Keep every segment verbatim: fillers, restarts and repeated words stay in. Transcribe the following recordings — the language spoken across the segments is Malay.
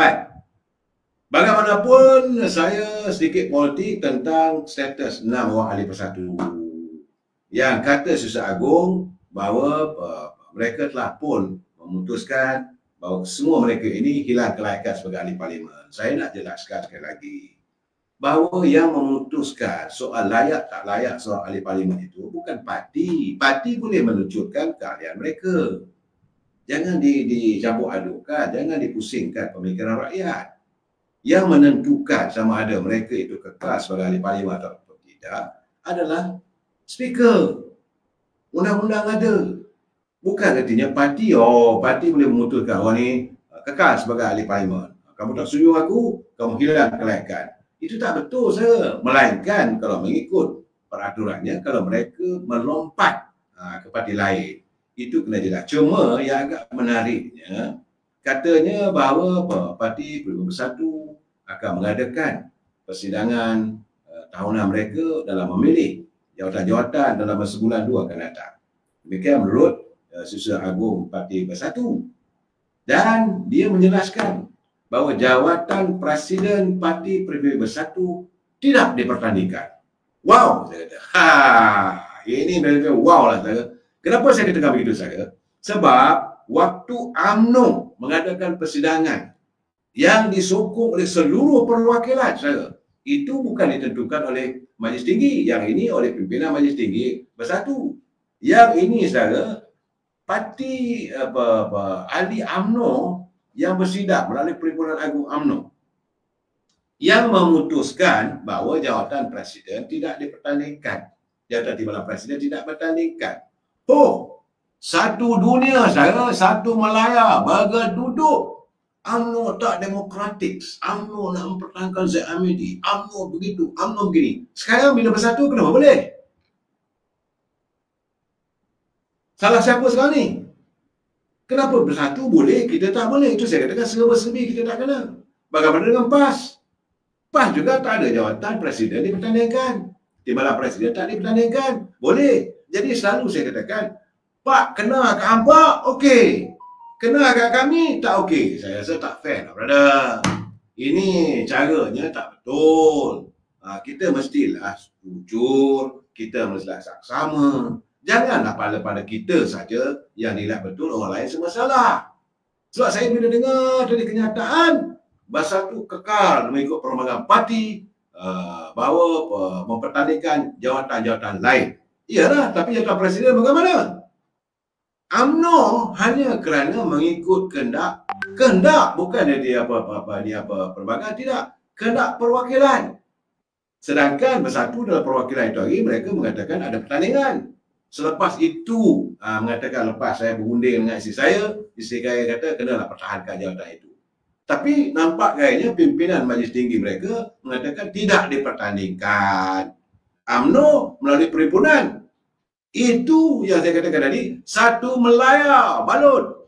Baik. Bagaimanapun, saya sedikit politik tentang status enam orang ahli Bersatu yang kata Susah Agung bahawa uh, mereka telah pun memutuskan bahawa semua mereka ini hilang kelayakan sebagai ahli parlimen. Saya nak jelaskan sekali lagi bahawa yang memutuskan soal layak tak layak soal ahli parlimen itu bukan parti. Parti boleh menunjukkan keahlian mereka. Jangan dicampur adukan, jangan dipusingkan pemikiran rakyat. Yang menentukan sama ada mereka itu kekal sebagai ahli parlimen atau tidak adalah speaker. Undang-undang ada. Bukan artinya parti, oh parti boleh memutuskan orang ni kekal sebagai ahli parlimen. Kamu tak setuju aku, kamu hilang kelayakan. Itu tak betul saya. Melainkan kalau mengikut peraturannya, kalau mereka melompat ha, ke parti lain, itu kena jelas. Cuma yang agak menariknya, katanya bahawa parti Bersatu akan mengadakan persidangan uh, tahunan mereka dalam memilih jawatan-jawatan dalam sebulan dua akan datang. Demikian menurut uh, Susah Agung Parti Bersatu. Dan dia menjelaskan bahawa jawatan Presiden Parti Peribumi Bersatu tidak dipertandingkan. Wow, saya kata. Ha, ini mereka wow lah saya. Kenapa saya katakan begitu saya? Sebab waktu UMNO mengadakan persidangan yang disokong oleh seluruh perwakilan saya, itu bukan ditentukan oleh Majlis Tinggi, yang ini oleh pimpinan Majlis Tinggi Bersatu. Yang ini saya, parti apa, apa, ahli UMNO yang bersidang melalui Perhimpunan Agung UMNO yang memutuskan bahawa jawatan Presiden tidak dipertandingkan. Jawatan timbalan Presiden tidak dipertandingkan. Oh, satu dunia saya, satu Melaya bergeduduk. UMNO tak demokratik, UMNO nak mempertahankan Zaid Amidi, UMNO begitu, UMNO begini. Sekarang bila Bersatu, kenapa boleh? Salah siapa sekarang ni? Kenapa Bersatu boleh, kita tak boleh? Itu saya katakan serba-serbi kita tak kena. Bagaimana dengan PAS? PAS juga tak ada jawatan Presiden dipertandingkan, timbalan Presiden tak dipertandingkan. Boleh. Jadi selalu saya katakan, Pak kena ke hampak, okey. Kena agak kami, tak okey. Saya rasa tak fair lah, brother. Ini caranya tak betul. Ha, kita mestilah jujur, kita mestilah saksama. Janganlah pada-pada kita saja yang nilai betul, orang lain semua salah. Sebab saya bila dengar dari kenyataan, Bersatu kekal mengikut perombakan parti uh, bahawa uh, mempertandingkan jawatan-jawatan lain. Iyalah, tapi jawatan Presiden bagaimana? UMNO hanya kerana mengikut kehendak, kehendak bukan dia apa-apa, dia apa perbagaan, tidak, kehendak perwakilan. Sedangkan Bersatu dalam perwakilan itu hari, mereka mengatakan ada pertandingan. Selepas itu, aa, mengatakan lepas saya berunding dengan isteri saya, isteri saya kata kenalah pertahankan jawatan itu. Tapi nampak gayanya pimpinan Majlis Tinggi mereka mengatakan tidak dipertandingkan. UMNO melalui perhimpunan. Itu yang saya katakan tadi, satu Melaya balut.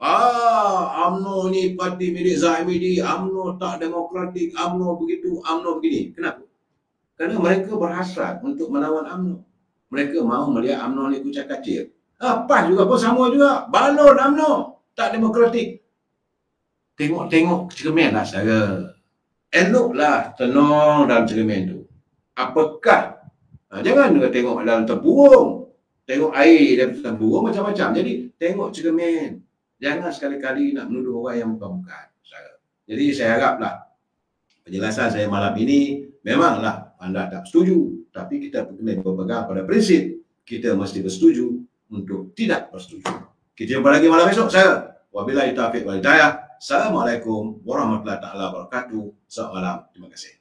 Ah, UMNO ni parti milik Zaimidi, UMNO tak demokratik, UMNO begitu, UMNO begini. Kenapa? Kerana mereka berhasrat untuk melawan UMNO. Mereka mahu melihat UMNO ni kucak kacir. Ah, PAS juga pun sama juga. Balut UMNO, tak demokratik. Tengok-tengok cermin lah saya. Eloklah tenang dalam cermin tu. Apakah? Ha, jangan tengok dalam tempurung. Tengok air dalam tempurung macam-macam. Jadi tengok cermin. Jangan sekali-kali nak menuduh orang yang bukan-bukan. Jadi saya haraplah penjelasan saya malam ini, memanglah anda tak setuju, tapi kita kena berpegang pada prinsip kita mesti bersetuju untuk tidak bersetuju. Kita jumpa lagi malam esok saya. Wabillahi taufiq wal hidayah. Assalamualaikum warahmatullahi taala wabarakatuh. Selamat malam. Terima kasih.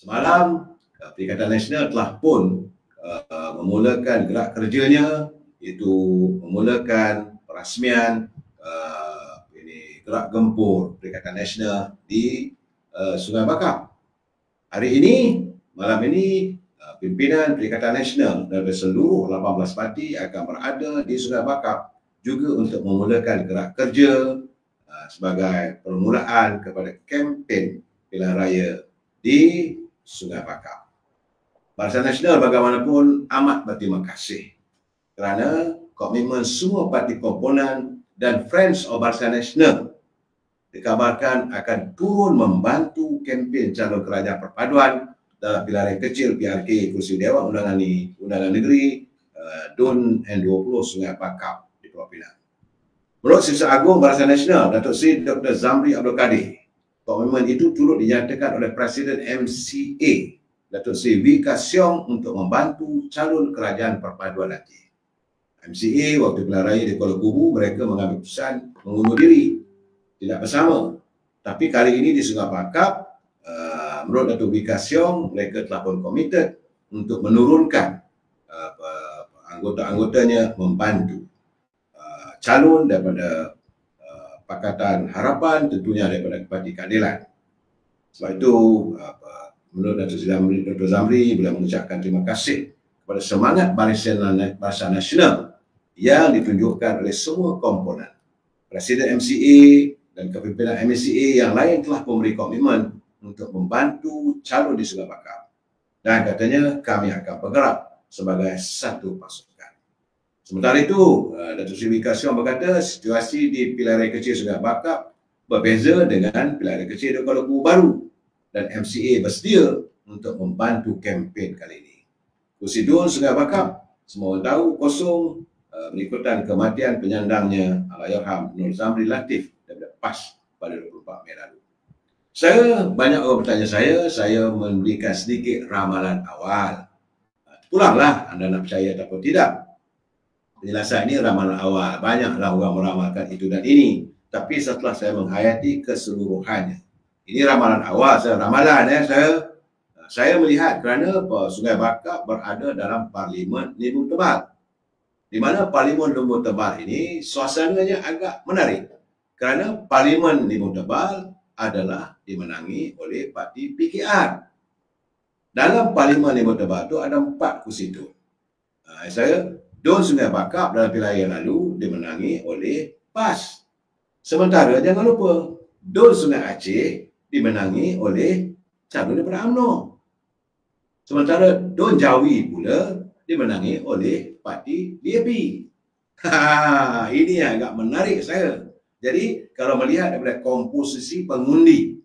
Semalam, Perikatan Nasional telah pun uh, memulakan gerak kerjanya, itu memulakan perasmian uh, ini gerak gempur Perikatan Nasional di uh, Sungai Bakap. Hari ini, malam ini, pimpinan Perikatan Nasional dari seluruh lapan belas parti akan berada di Sungai Bakap juga untuk memulakan gerak kerja uh, sebagai permulaan kepada kempen pilihan raya di Sungai Bakap. Barisan Nasional bagaimanapun amat berterima kasih kerana komitmen semua parti komponen dan Friends of Barisan Nasional dikabarkan akan turun membantu kempen calon kerajaan perpaduan dalam pilihan raya kecil P R K kursi Dewan Undangan, ni, undangan Negeri uh, D U N N dua puluh Sungai Bakap di Pulau Pinang. Menurut Sifsah Agung Barisan Nasional, Datuk Seri Doktor Zambry Abdul Kadir, komitmen itu turut dinyatakan oleh Presiden M C A Datuk C. Vika Siong untuk membantu calon kerajaan perpaduan nanti. M C A waktu pilihan raya di Kuala Kubu, mereka mengambil keputusan mengundur diri tidak bersama. Tapi kali ini di Sungai Bakap, uh, menurut Datuk Vika Siong, mereka telah pun komited untuk menurunkan uh, uh, anggota-anggotanya membantu uh, calon daripada uh, Pakatan Harapan, tentunya daripada Parti Keadilan. Sebab itu, uh, menurut Datuk Zambry, Datuk Zambry beliau mengucapkan terima kasih kepada semangat Barisan Nasional yang ditunjukkan oleh semua komponen. Presiden M C A dan kepimpinan M C A yang lain telah memberi komitmen untuk membantu calon di Sungai Bakap. Dan katanya kami akan bergerak sebagai satu pasukan. Sementara itu, Datuk Seri Vika Siong berkata situasi di pilihan raya kecil Sungai Bakap berbeza dengan pilihan raya kecil di Kuala Kubu baru, dan M C A bersedia untuk membantu kempen kali ini. Kursi D U N Sungai Bakap semua tahu kosong uh, berikutan kematian penyandangnya Al-Yoham Ibn Zamri Latif daripada P A S pada dua puluh empat Mei lalu. Saya, banyak orang bertanya saya, saya memberikan sedikit ramalan awal. Uh, pulanglah anda nak percaya ataupun tidak. Penjelasan ini ramalan awal. Banyaklah orang meramalkan itu dan ini. Tapi setelah saya menghayati keseluruhannya, ini ramalan awal, saya ramalan ya, saya saya melihat kerana Sungai Bakap berada dalam Parlimen Nibong Tebal, di mana Parlimen Nibong Tebal ini suasananya agak menarik kerana Parlimen Nibong Tebal adalah dimenangi oleh parti P K R. Dalam Parlimen Nibong Tebal itu ada empat kursi itu. Saya, D U N Sungai Bakap dalam pilihan lalu dimenangi oleh P A S. Sementara jangan lupa D U N Sungai Aceh dimenangi oleh calon daripada U M N O. Sementara D U N Jawi pula dimenangi oleh parti B A B. Ha, ini yang agak menarik saya. Jadi kalau melihat daripada komposisi pengundi,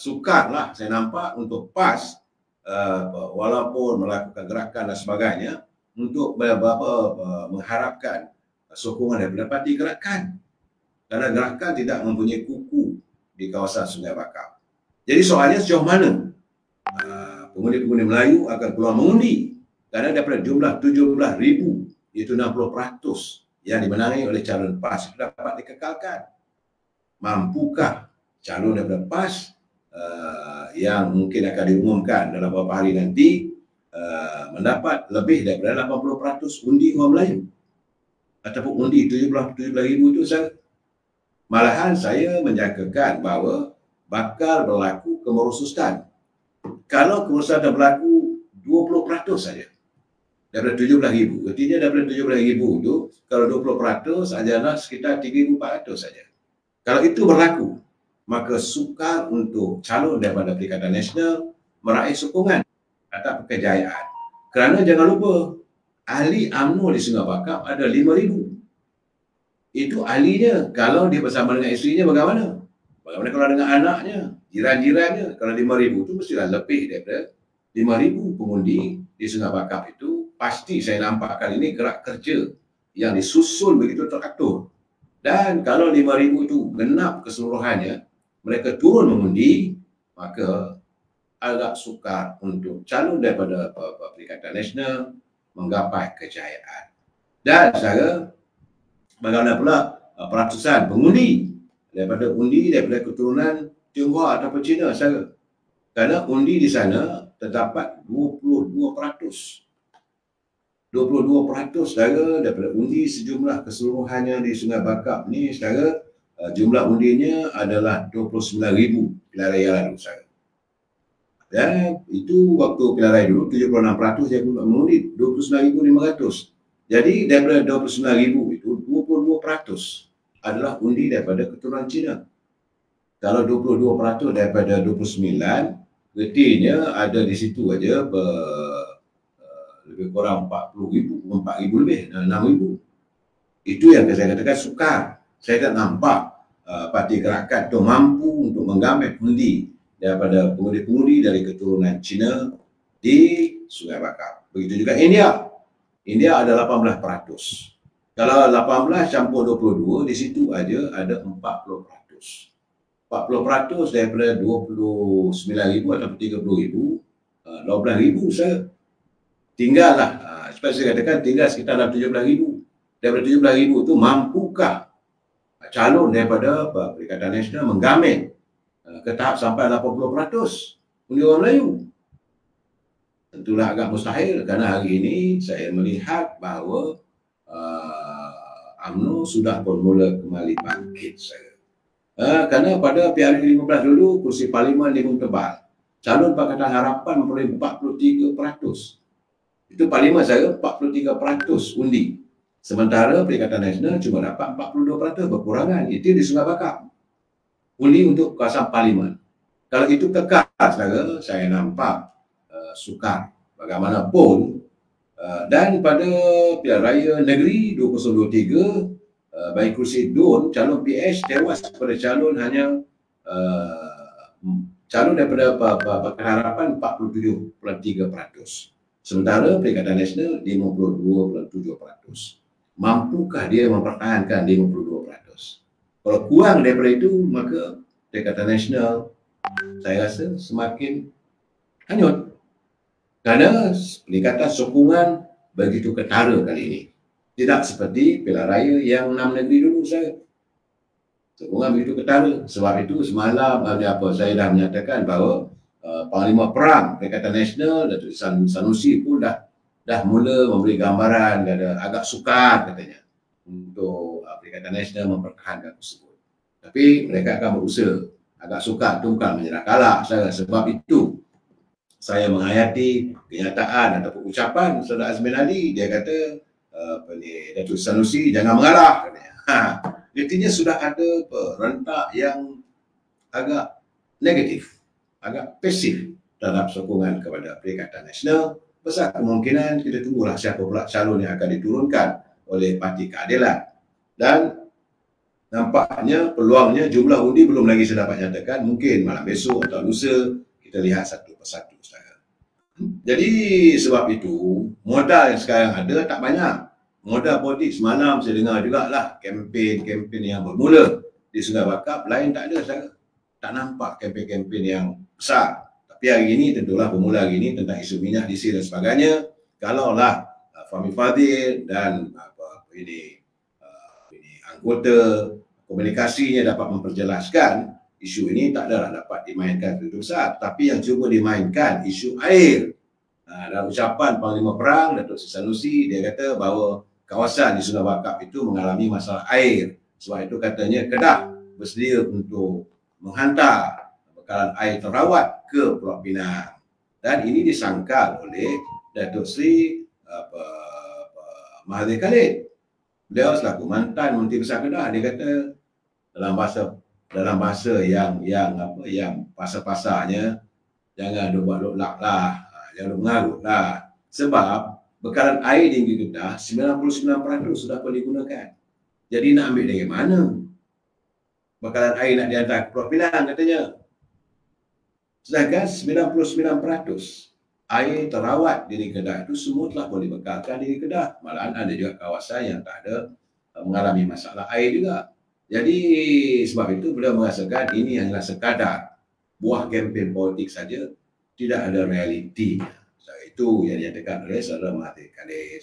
sukarlah saya nampak untuk P A S uh, walaupun melakukan gerakan dan sebagainya untuk beberapa uh, mengharapkan sokongan daripada parti gerakan. Kerana gerakan tidak mempunyai kuku di kawasan Sungai Bakap. Jadi soalnya sejauh mana pengundi-pengundi uh, Melayu akan keluar mengundi kerana daripada jumlah tujuh belas ribu, iaitu enam puluh peratus yang dimenangi oleh calon P A S dapat dikekalkan. Mampukah calon daripada P A S uh, yang mungkin akan diumumkan dalam beberapa hari nanti uh, mendapat lebih daripada lapan puluh peratus undi orang Melayu ataupun undi tujuh belas ribu itu sahaja? Malahan saya menjangkakan bahawa bakal berlaku kemerosotan. Kalau kemerosotan berlaku dua puluh peratus saja daripada tujuh belas ribu. Artinya daripada tujuh belas ribu itu kalau dua puluh peratus adalah sekitar tiga ribu empat ratus saja. Kalau itu berlaku, maka sukar untuk calon daripada Perikatan Nasional meraih sokongan atau kejayaan. Kerana jangan lupa ahli U M N O di Sungai Bakap ada lima ribu. Itu ahlinya. Kalau dia bersama dengan isterinya bagaimana? Bagaimana kalau dengan anaknya, jiran-jirannya? Kalau lima ribu itu mestilah lebih daripada lima ribu pengundi di Sungai Bakap itu. Pasti saya nampak kali ini gerak kerja yang disusun begitu teratur. Dan kalau lima ribu itu genap keseluruhannya, mereka turun mengundi, maka agak sukar untuk calon daripada Perikatan Nasional menggapai kejayaan. Dan saya, bagaimana pula peratusan pengundi daripada undi daripada keturunan Tionghoa ataupun Cina sahaja? Kerana undi di sana terdapat dua puluh dua peratus. dua puluh dua peratus sahaja daripada undi sejumlah keseluruhannya di Sungai Bakap ni sahaja, jumlah undinya adalah dua puluh sembilan ribu pilihan raya lalu sahaja. Ya, itu waktu pilihan raya dulu tujuh puluh enam peratus yang mengundi dua puluh sembilan ribu lima ratus. Jadi daripada dua puluh sembilan ribu itu dua puluh dua peratus adalah undi daripada keturunan Cina. Kalau dua puluh dua peratus daripada dua puluh sembilan, retinya ada di situ aja ber, lebih kurang empat puluh ribu, empat ribu lebih, enam ribu. Itu yang saya katakan sukar. Saya tak nampak uh, parti gerakan itu mampu untuk menggamit undi daripada pengundi-pengundi dari keturunan Cina di Sungai Bakap. Begitu juga India. India ada lapan belas peratus. Kalau lapan belas campur dua puluh dua, di situ aja ada empat puluh peratus. empat puluh peratus daripada dua puluh sembilan ribu atau tiga puluh ribu, dua belas ribu saya tinggallah. Sebab saya katakan tinggal sekitar tujuh belas ribu. Daripada tujuh belas ribu itu mampukah calon daripada Perikatan Nasional menggamit ke tahap sampai lapan puluh peratus undi orang Melayu? Tentulah agak mustahil, kerana hari ini saya melihat bahawa uh, UMNO sudah bermula kembali bangkit saya. Uh, kerana pada P R lima belas dulu, kursi parlimen Nibong Tebal. Calon Pakatan Harapan memperoleh empat puluh tiga peratus. Itu parlimen saya empat puluh tiga peratus undi. Sementara Perikatan Nasional cuma dapat empat puluh dua peratus, berkurangan. Itu di Sungai Bakap. Undi untuk kawasan parlimen. Kalau itu kekal, saya, saya nampak uh, sukar. Bagaimanapun, uh, dan pada pilihan raya negeri dua ribu dua puluh tiga, uh, bagi kursi D U N, calon P H tewas kepada calon hanya uh, calon daripada Pakatan Harapan empat puluh tujuh perpuluhan tiga peratus. Sementara Perikatan Nasional lima puluh dua perpuluhan tujuh peratus. Mampukah dia mempertahankan lima puluh dua peratus? Kalau kurang daripada itu, maka Perikatan Nasional saya rasa semakin hanyut. Kerana peningkatan sokongan begitu ketara kali ini. Tidak seperti pilihan raya yang enam negeri dulu saya. Sokongan begitu ketara. Sebab itu semalam apa saya dah menyatakan bahawa uh, Panglima Perang Perikatan Nasional, Datuk Sanusi pun dah, dah mula memberi gambaran ada agak sukar katanya untuk Perikatan Nasional mempertahankan tersebut. Tapi mereka akan berusaha. Agak sukar, tungkal menyerah kalah. Saya, sebab itu saya menghayati kenyataan atau ucapan Saudara Azmin Ali. Dia kata, Datuk Sanusi jangan mengalah. Ha, artinya sudah ada rentak yang agak negatif, agak pasif terhadap sokongan kepada Perikatan Nasional. Besar kemungkinan kita tunggulah siapa pula calon yang akan diturunkan oleh Parti Keadilan, dan nampaknya peluangnya jumlah undi belum lagi saya dapat nyatakan, mungkin malam besok atau lusa kita lihat satu persatu. Jadi sebab itu modal yang sekarang ada tak banyak, modal politik. Semalam saya dengar jugalah kempen-kempen yang bermula di Sungai Bakap lain tak ada saya. Tak nampak kempen-kempen yang besar. Tapi hari ini tentulah bermula hari ini tentang isu minyak di sini dan sebagainya. Kalaulah Fahmi Fadil dan apa ini, uh, ini anggota komunikasinya dapat memperjelaskan isu ini, tak adalah dapat dimainkan begitu besar. Tapi yang cuba dimainkan isu air. Uh, dalam ucapan Panglima Perang Datuk Sanusi, dia kata bahawa kawasan di Sungai Bakap itu mengalami masalah air. Sebab itu katanya Kedah bersedia untuk menghantar bekalan air terawat ke Pulau Pinang. Dan ini disangkal oleh Datuk Seri Apa, apa, Mahathir Khalid. Beliau selaku mantan Menteri Besar Kedah, dia kata dalam bahasa dalam bahasa yang yang apa yang pasar-pasarnya, jangan duk buat loklak lah, jangan mengarut lah. Sebab bekalan air di Kedah sembilan puluh sembilan peratus sudah boleh digunakan. Jadi nak ambil dari mana bekalan air nak dihantar ke Pulau Pinang katanya? Sedangkan sembilan puluh sembilan peratus air terawat di Kedah itu semua telah boleh bekalkan di Kedah. Malahan ada juga kawasan yang tak ada mengalami masalah air juga. Jadi sebab itu beliau merasakan ini hanyalah sekadar buah kempen politik saja, tidak ada realitinya. So, itu yang dinyatakan oleh Saudara Mahathir Khalid.